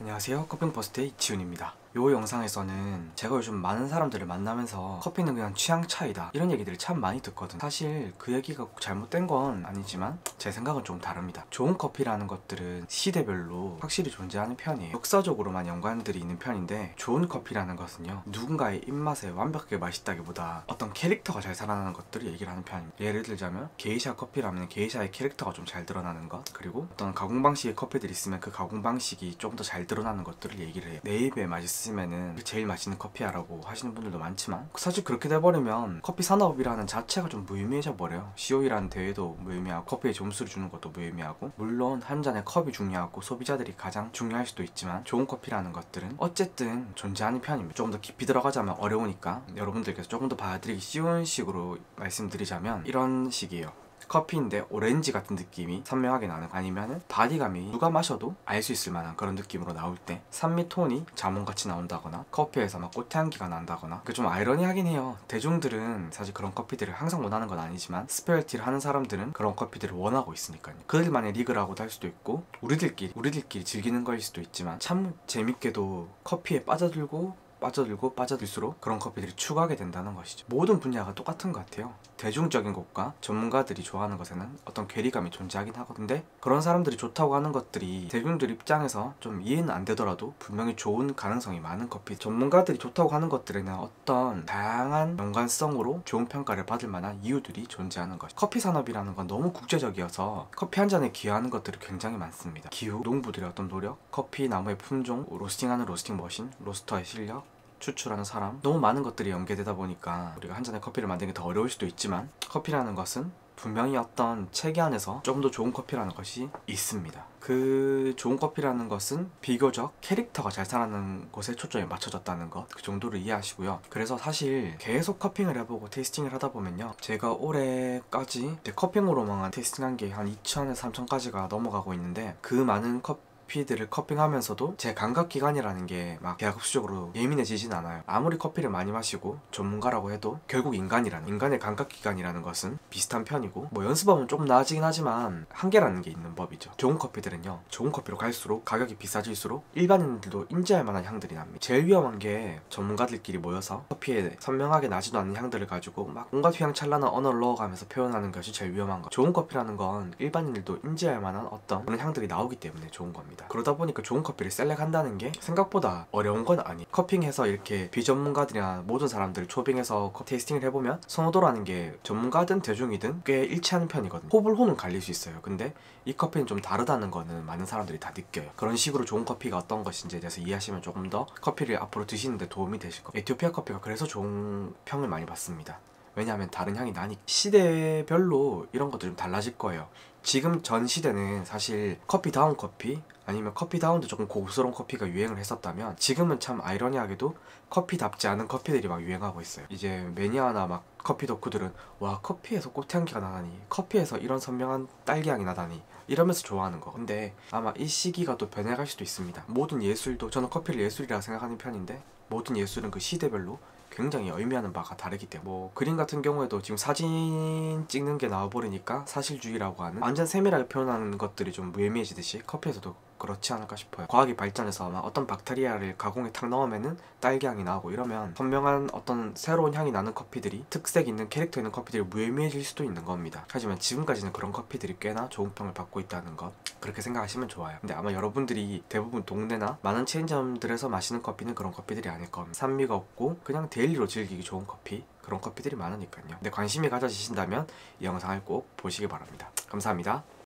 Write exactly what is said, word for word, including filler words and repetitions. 안녕하세요, 커피앤버스트의 이치훈입니다. 요 영상에서는 제가 요즘 많은 사람들을 만나면서 커피는 그냥 취향 차이다 이런 얘기들을 참 많이 듣거든. 사실 그 얘기가 꼭 잘못된 건 아니지만 제 생각은 좀 다릅니다. 좋은 커피라는 것들은 시대별로 확실히 존재하는 편이에요. 역사적으로만 연관들이 있는 편인데, 좋은 커피라는 것은요 누군가의 입맛에 완벽하게 맛있다기보다 어떤 캐릭터가 잘 살아나는 것들을 얘기를 하는 편입니다. 예를 들자면 게이샤 커피라면 게이샤의 캐릭터가 좀 잘 드러나는 것, 그리고 어떤 가공 방식의 커피들이 있으면 그 가공 방식이 좀 더 잘 드러나는 것들을 얘기를 해요. 내 입에 맛있어 쓰면은 제일 맛있는 커피야라고 하시는 분들도 많지만, 사실 그렇게 돼버리면 커피 산업이라는 자체가 좀 무의미해져 버려요. 씨오이라는 대회도 무의미하고 커피에 점수를 주는 것도 무의미하고, 물론 한 잔의 컵이 중요하고 소비자들이 가장 중요할 수도 있지만, 좋은 커피라는 것들은 어쨌든 존재하는 편입니다. 조금 더 깊이 들어가자면 어려우니까 여러분들께서 조금 더 봐드리기 쉬운 식으로 말씀드리자면 이런 식이에요. 커피인데 오렌지 같은 느낌이 선명하게 나는, 아니면은 바디감이 누가 마셔도 알 수 있을 만한 그런 느낌으로 나올 때, 산미 톤이 자몽같이 나온다거나 커피에서 막 꽃향기가 난다거나. 그게 좀 아이러니하긴 해요. 대중들은 사실 그런 커피들을 항상 원하는 건 아니지만 스페셜티를 하는 사람들은 그런 커피들을 원하고 있으니까요. 그들만의 리그라고도 할 수도 있고 우리들끼리 우리들끼리 즐기는 거일 수도 있지만, 참 재밌게도 커피에 빠져들고 빠져들고 빠져들수록 그런 커피들이 추가하게 된다는 것이죠. 모든 분야가 똑같은 것 같아요. 대중적인 것과 전문가들이 좋아하는 것에는 어떤 괴리감이 존재하긴 하거든요. 그런 사람들이 좋다고 하는 것들이 대중들 입장에서 좀 이해는 안 되더라도 분명히 좋은 가능성이 많은 커피, 전문가들이 좋다고 하는 것들에는 어떤 다양한 연관성으로 좋은 평가를 받을 만한 이유들이 존재하는 것이죠. 커피 산업이라는 건 너무 국제적이어서 커피 한 잔에 기여하는 것들이 굉장히 많습니다. 기후, 농부들의 어떤 노력, 커피 나무의 품종, 로스팅하는 로스팅 머신, 로스터의 실력, 추출하는 사람, 너무 많은 것들이 연계되다 보니까 우리가 한 잔의 커피를 만드는 게 더 어려울 수도 있지만, 커피라는 것은 분명히 어떤 체계 안에서 조금 더 좋은 커피라는 것이 있습니다. 그 좋은 커피라는 것은 비교적 캐릭터가 잘 살아나는 것에 초점이 맞춰졌다는 것, 그 정도를 이해하시고요. 그래서 사실 계속 커핑을 해보고 테이스팅을 하다 보면요, 제가 올해까지 이제 커핑으로만 테이스팅한 게 한 이천에서 삼천까지가 넘어가고 있는데, 그 많은 커피 커피들을 커핑하면서도 제 감각기관이라는 게 막 대학습적으로 예민해지진 않아요. 아무리 커피를 많이 마시고 전문가라고 해도 결국 인간이라는 인간의 감각기관이라는 것은 비슷한 편이고, 뭐 연습하면 조금 나아지긴 하지만 한계라는 게 있는 법이죠. 좋은 커피들은요 좋은 커피로 갈수록 가격이 비싸질수록 일반인들도 인지할 만한 향들이 납니다. 제일 위험한 게 전문가들끼리 모여서 커피에 선명하게 나지도 않는 향들을 가지고 막 온갖 휘황찬란한 언어를 넣어가면서 표현하는 것이 제일 위험한 거. 좋은 커피라는 건 일반인들도 인지할 만한 어떤 그런 향들이 나오기 때문에 좋은 겁니다. 그러다 보니까 좋은 커피를 셀렉한다는 게 생각보다 어려운 건 아니에요. 커핑해서 이렇게 비전문가들이나 모든 사람들을 초빙해서 테이스팅을 해보면 선호도라는 게 전문가든 대중이든 꽤 일치하는 편이거든요. 호불호는 갈릴 수 있어요. 근데 이 커피는 좀 다르다는 거는 많은 사람들이 다 느껴요. 그런 식으로 좋은 커피가 어떤 것인지에 대해서 이해하시면 조금 더 커피를 앞으로 드시는 데 도움이 되실 거예요. 에티오피아 커피가 그래서 좋은 평을 많이 받습니다. 왜냐하면 다른 향이 나니까. 시대별로 이런 것도 좀 달라질 거예요. 지금 전 시대는 사실 커피다운 커피, 아니면 커피다운도 조금 고급스러운 커피가 유행을 했었다면, 지금은 참 아이러니하게도 커피답지 않은 커피들이 막 유행하고 있어요. 이제 매니아나 막 커피 덕후들은 와 커피에서 꽃향기가 나다니, 커피에서 이런 선명한 딸기향이 나다니 이러면서 좋아하는 거. 근데 아마 이 시기가 또 변해갈 수도 있습니다. 모든 예술도, 저는 커피를 예술이라 생각하는 편인데, 모든 예술은 그 시대별로 굉장히 의미하는 바가 다르기 때문에, 뭐 그림 같은 경우에도 지금 사진 찍는 게 나와버리니까 사실주의라고 하는 완전 세밀하게 표현하는 것들이 좀 무의미해지듯이 커피에서도 그렇지 않을까 싶어요. 과학이 발전해서 막 어떤 박테리아를 가공에 탁 넣으면은 딸기향이 나오고 이러면 선명한 어떤 새로운 향이 나는 커피들이, 특색 있는 캐릭터 있는 커피들이 무의미해질 수도 있는 겁니다. 하지만 지금까지는 그런 커피들이 꽤나 좋은 평을 받고 있다는 것, 그렇게 생각하시면 좋아요. 근데 아마 여러분들이 대부분 동네나 많은 체인점들에서 마시는 커피는 그런 커피들이 아닐 겁니다. 산미가 없고 그냥 데일리로 즐기기 좋은 커피, 그런 커피들이 많으니까요. 근데 관심이 가져지신다면 이 영상을 꼭 보시기 바랍니다. 감사합니다.